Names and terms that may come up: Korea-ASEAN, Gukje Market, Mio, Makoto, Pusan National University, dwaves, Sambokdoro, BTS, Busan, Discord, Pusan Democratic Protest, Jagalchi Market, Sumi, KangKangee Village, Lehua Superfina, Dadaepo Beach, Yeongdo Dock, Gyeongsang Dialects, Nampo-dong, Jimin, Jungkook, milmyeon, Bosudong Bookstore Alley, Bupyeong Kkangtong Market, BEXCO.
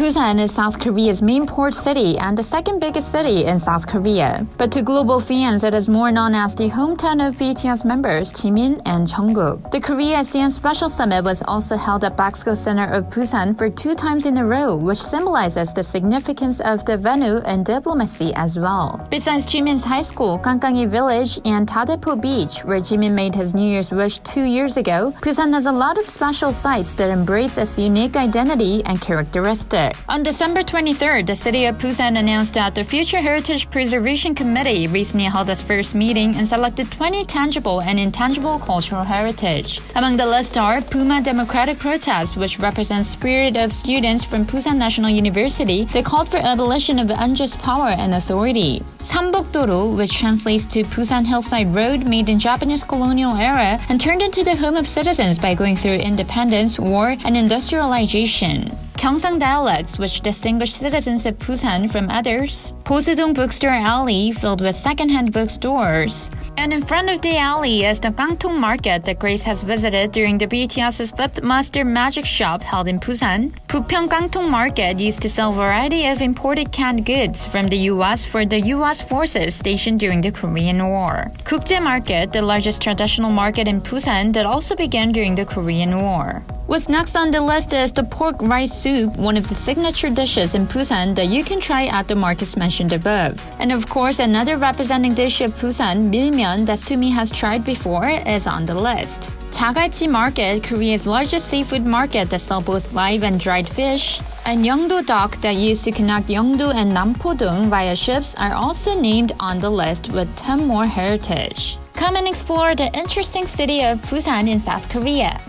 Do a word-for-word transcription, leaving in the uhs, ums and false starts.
Busan is South Korea's main port city and the second biggest city in South Korea. But to global fans, it is more known as the hometown of B T S members Jimin and Jungkook. The Korea-ASEAN Special Summit was also held at BEXCO Center of Busan for two times in a row, which symbolizes the significance of the venue and diplomacy as well. Besides Jimin's high school, KangKangee Village, and Dadaepo Beach, where Jimin made his New Year's wish two years ago, Busan has a lot of special sites that embrace its unique identity and characteristic. On December twenty-third, the city of Busan announced that the Future Heritage Preservation Committee recently held its first meeting and selected twenty tangible and intangible cultural heritage. Among the list are Pusan Democratic Protest, which represents the spirit of students from Pusan National University that called for abolition of unjust power and authority. Sambokdoro, which translates to Busan Hillside Road, made in Japanese colonial era and turned into the home of citizens by going through independence, war, and industrialization. Gyeongsang Dialects, which distinguish citizens of Busan from others. Bosudong Bookstore Alley, filled with second-hand bookstores. And in front of the alley is the Kkangtong Market that Grace has visited during the BTS's fifth Master Magic Shop held in Busan. Bupyeong Kkangtong Market used to sell a variety of imported canned goods from the U S for the U S forces stationed during the Korean War. Gukje Market, the largest traditional market in Busan that also began during the Korean War. What's next on the list is the pork rice soup, one of the signature dishes in Busan that you can try at the markets mentioned above. And of course, another representing dish of Busan, milmyeon, that Sumi has tried before, is on the list. Jagalchi Market, Korea's largest seafood market that sells both live and dried fish, and Yeongdo Dock that used to connect Yeongdo and Nampo-dong via ships are also named on the list with ten more heritage. Come and explore the interesting city of Busan in South Korea.